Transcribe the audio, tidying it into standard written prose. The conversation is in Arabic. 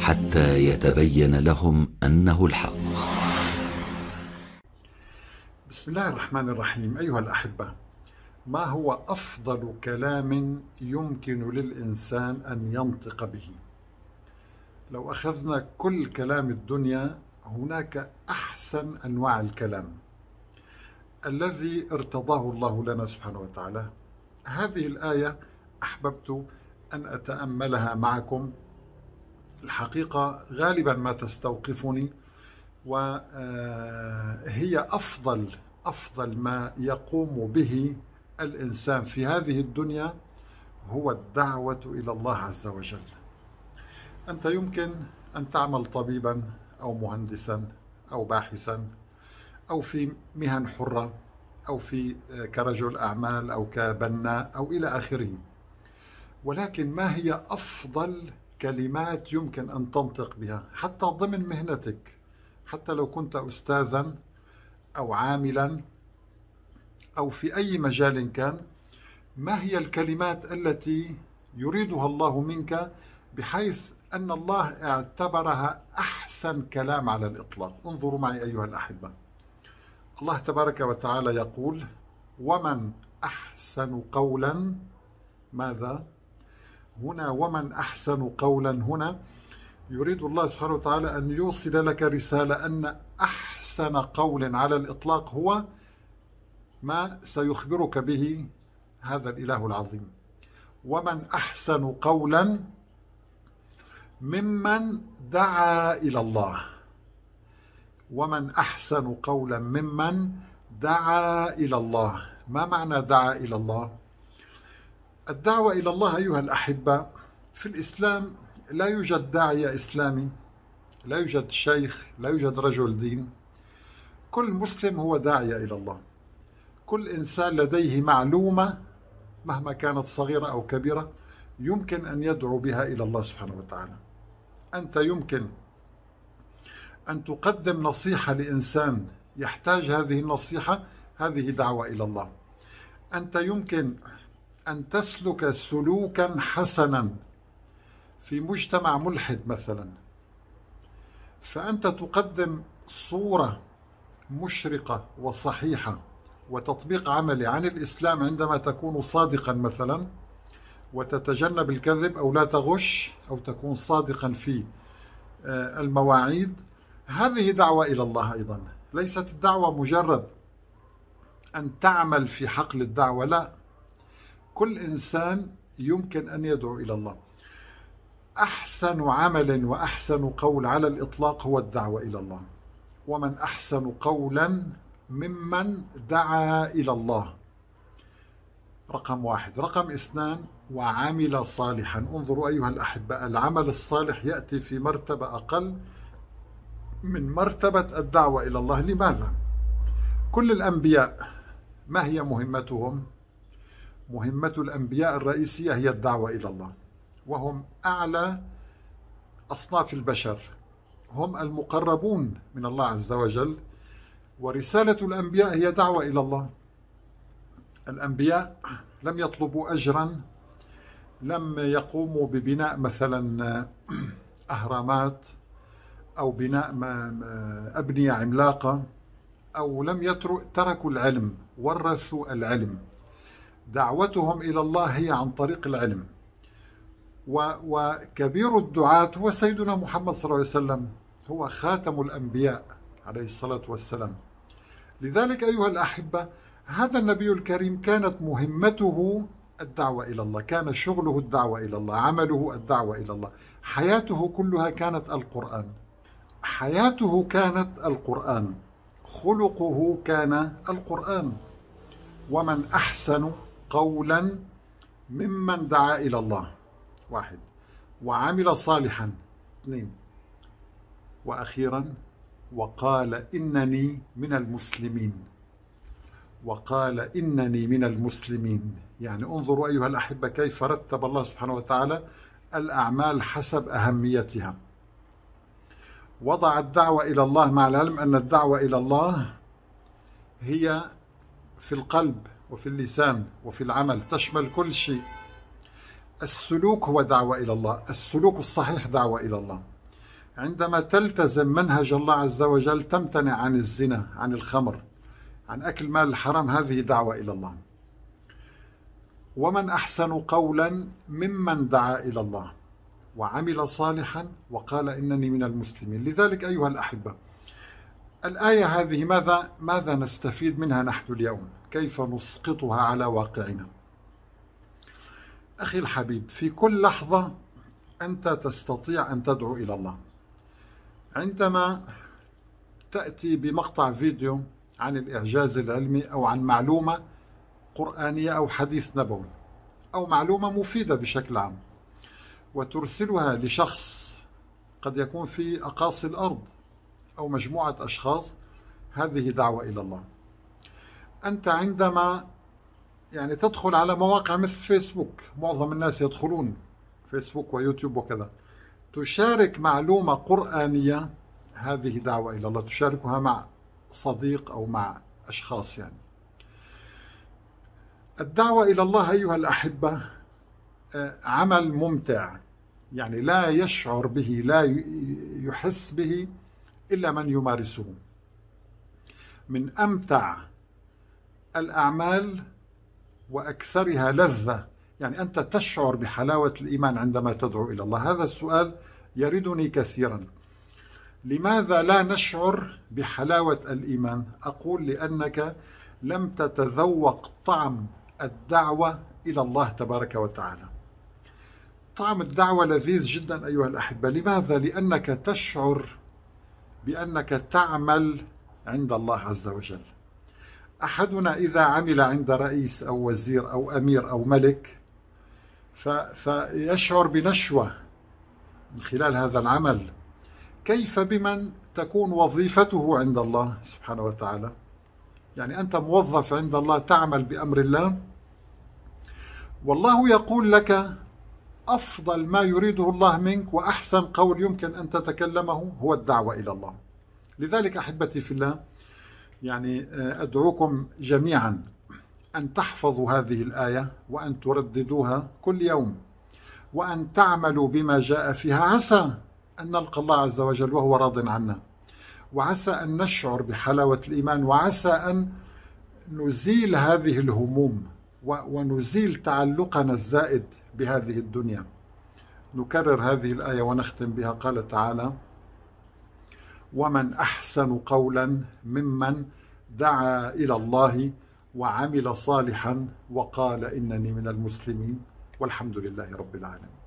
حتى يتبين لهم أنه الحق. بسم الله الرحمن الرحيم. أيها الأحبة، ما هو أفضل كلام يمكن للإنسان أن ينطق به؟ لو أخذنا كل كلام الدنيا هناك أحسن أنواع الكلام الذي ارتضاه الله لنا سبحانه وتعالى. هذه الآية أحببت أن أتأملها معكم. الحقيقة غالبا ما تستوقفني، وهي أفضل ما يقوم به الإنسان في هذه الدنيا هو الدعوة إلى الله عز وجل. أنت يمكن أن تعمل طبيبا أو مهندسا أو باحثا أو في مهن حرة أو في كرجل أعمال أو كبناء أو إلى آخره، ولكن ما هي أفضل كلمات يمكن أن تنطق بها حتى ضمن مهنتك؟ حتى لو كنت أستاذا أو عاملا أو في أي مجال كان، ما هي الكلمات التي يريدها الله منك بحيث أن الله اعتبرها أحسن كلام على الإطلاق؟ انظروا معي أيها الأحبة، الله تبارك وتعالى يقول: ومن أحسن قولا. ماذا هنا؟ ومن أحسن قولا هنا يريد الله سبحانه وتعالى أن يوصل لك رسالة أن أحسن قول على الإطلاق هو ما سيخبرك به هذا الإله العظيم. ومن أحسن قولا ممن دعا إلى الله. ومن أحسن قولا ممن دعا إلى الله. ما معنى دعا إلى الله؟ الدعوة إلى الله أيها الأحبة في الإسلام لا يوجد داعية إسلامي، لا يوجد شيخ، لا يوجد رجل دين. كل مسلم هو داعية إلى الله. كل إنسان لديه معلومة مهما كانت صغيرة أو كبيرة يمكن أن يدعو بها إلى الله سبحانه وتعالى. أنت يمكن أن تقدم نصيحة لإنسان يحتاج هذه النصيحة، هذه دعوة إلى الله. أنت يمكن أن تسلك سلوكا حسنا في مجتمع ملحد مثلا، فأنت تقدم صورة مشرقة وصحيحة وتطبيق عملي عن الإسلام عندما تكون صادقا مثلا، وتتجنب الكذب أو لا تغش أو تكون صادقا في المواعيد. هذه دعوة إلى الله أيضا. ليست الدعوة مجرد أن تعمل في حقل الدعوة، لا، كل إنسان يمكن أن يدعو إلى الله. أحسن عمل وأحسن قول على الإطلاق هو الدعوة إلى الله. ومن أحسن قولا ممن دعا إلى الله، رقم واحد. رقم اثنان: وعمل صالحا. انظروا أيها الأحبة، العمل الصالح يأتي في مرتبة أقل من مرتبة الدعوة إلى الله. لماذا؟ كل الأنبياء ما هي مهمتهم؟ مهمة الأنبياء الرئيسية هي الدعوة إلى الله، وهم أعلى أصناف البشر، هم المقربون من الله عز وجل، ورسالة الأنبياء هي دعوة إلى الله. الأنبياء لم يطلبوا أجرا، لم يقوموا ببناء مثلا أهرامات أو بناء أبنية عملاقة، أو لم تركوا العلم، ورثوا العلم. دعوتهم إلى الله هي عن طريق العلم. وكبير الدعاة هو سيدنا محمد صلى الله عليه وسلم، هو خاتم الأنبياء عليه الصلاة والسلام. لذلك أيها الأحبة، هذا النبي الكريم كانت مهمته الدعوة إلى الله، كان شغله الدعوة إلى الله، عمله الدعوة إلى الله، حياته كلها كانت القرآن، حياته كانت القرآن، خلقه كان القرآن. ومن أحسن قولا ممن دعا إلى الله، واحد. وعمل صالحا، اثنين. وأخيرا: وقال إنني من المسلمين. وقال إنني من المسلمين. يعني انظروا أيها الأحبة كيف رتب الله سبحانه وتعالى الأعمال حسب أهميتها. وضع الدعوة إلى الله، مع العلم أن الدعوة إلى الله هي في القلب وفي اللسان وفي العمل، تشمل كل شيء. السلوك هو دعوة إلى الله، السلوك الصحيح دعوة إلى الله. عندما تلتزم منهج الله عز وجل تمتنع عن الزنا، عن الخمر، عن أكل مال الحرام. هذه دعوة إلى الله. ومن أحسن قولا ممن دعا إلى الله وعمل صالحا وقال إنني من المسلمين. لذلك أيها الأحبة، الآية هذه ماذا نستفيد منها نحن اليوم؟ كيف نسقطها على واقعنا؟ أخي الحبيب، في كل لحظة أنت تستطيع أن تدعو إلى الله. عندما تأتي بمقطع فيديو عن الإعجاز العلمي أو عن معلومة قرآنية أو حديث نبوي أو معلومة مفيدة بشكل عام، وترسلها لشخص قد يكون في أقاصي الأرض أو مجموعة أشخاص، هذه دعوة إلى الله. أنت عندما تدخل على مواقع مثل فيسبوك، معظم الناس يدخلون فيسبوك ويوتيوب وكذا، تشارك معلومة قرآنية، هذه دعوة إلى الله، تشاركها مع صديق أو مع أشخاص. الدعوة إلى الله أيها الأحبة عمل ممتع، لا يشعر به، لا يحس به إلا من يمارسه. من أمتع الأعمال وأكثرها لذة، أنت تشعر بحلاوة الإيمان عندما تدعو إلى الله. هذا السؤال يردني كثيرا، لماذا لا نشعر بحلاوة الإيمان؟ أقول لأنك لم تتذوق طعم الدعوة إلى الله تبارك وتعالى. طعم الدعوة لذيذ جدا أيها الأحبة. لماذا؟ لأنك تشعر بأنك تعمل عند الله عز وجل. أحدنا إذا عمل عند رئيس أو وزير أو أمير أو ملك فيشعر بنشوة من خلال هذا العمل. كيف بمن تكون وظيفته عند الله سبحانه وتعالى؟ أنت موظف عند الله، تعمل بأمر الله، والله يقول لك أفضل ما يريده الله منك وأحسن قول يمكن أن تتكلمه هو الدعوة إلى الله. لذلك أحبتي في الله، أدعوكم جميعا أن تحفظوا هذه الآية وأن ترددوها كل يوم وأن تعملوا بما جاء فيها، عسى أن نلقى الله عز وجل وهو راض عنا، وعسى أن نشعر بحلاوة الإيمان، وعسى أن نزيل هذه الهموم ونزيل تعلقنا الزائد بهذه الدنيا. نكرر هذه الآية ونختم بها. قال تعالى: ومن أحسن قولا ممن دعا إلى الله وعمل صالحا وقال إنني من المسلمين والحمد لله رب العالمين.